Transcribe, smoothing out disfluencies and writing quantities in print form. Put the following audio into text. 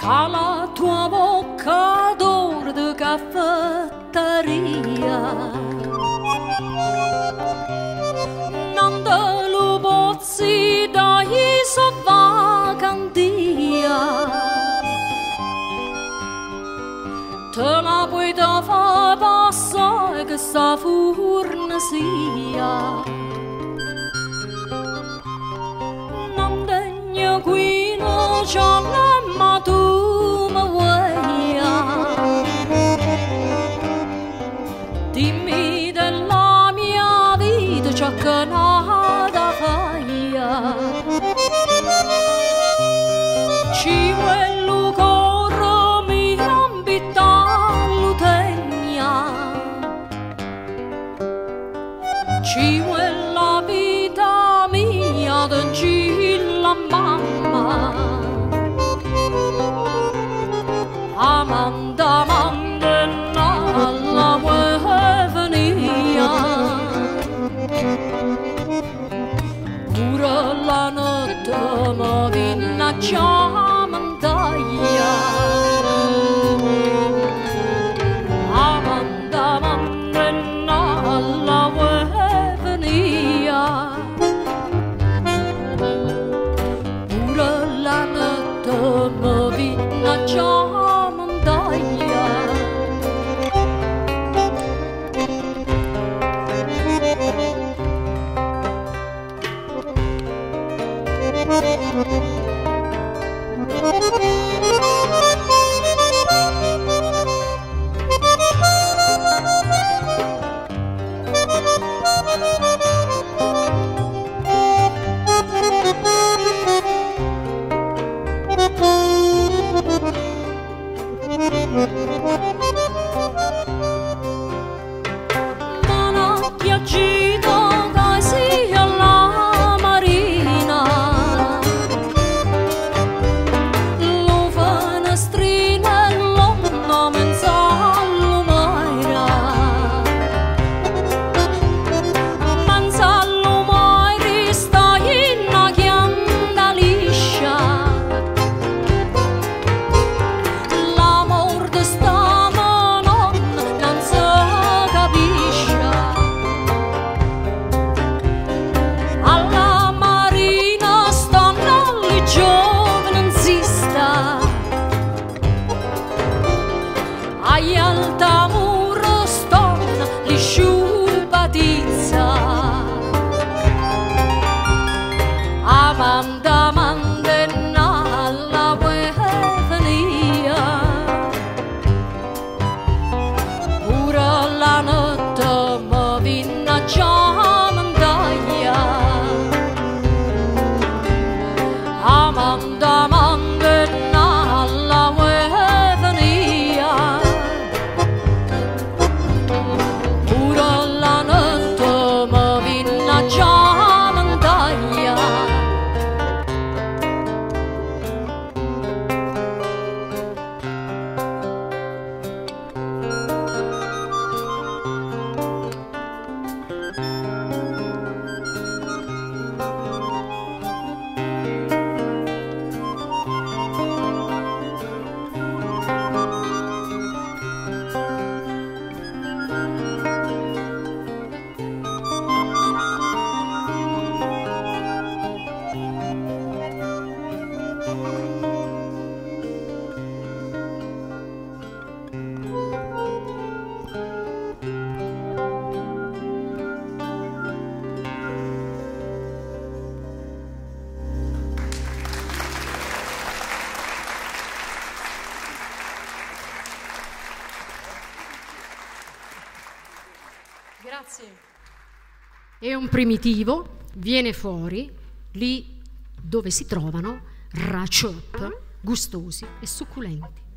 Ca la tua bocca d'oro de caffetteria non te lo pozzi dai so vacantia, te la puoi da fa passare che sta Furnesia non degno qui no c'è. Ci vuole corro mi ambita lutegna, ci vuole la vita mia d'angil la mamma, amanda mandella alla muevenia, pure la notte ma vinaccia. E un primitivo viene fuori lì dove si trovano racioppe gustosi e succulenti.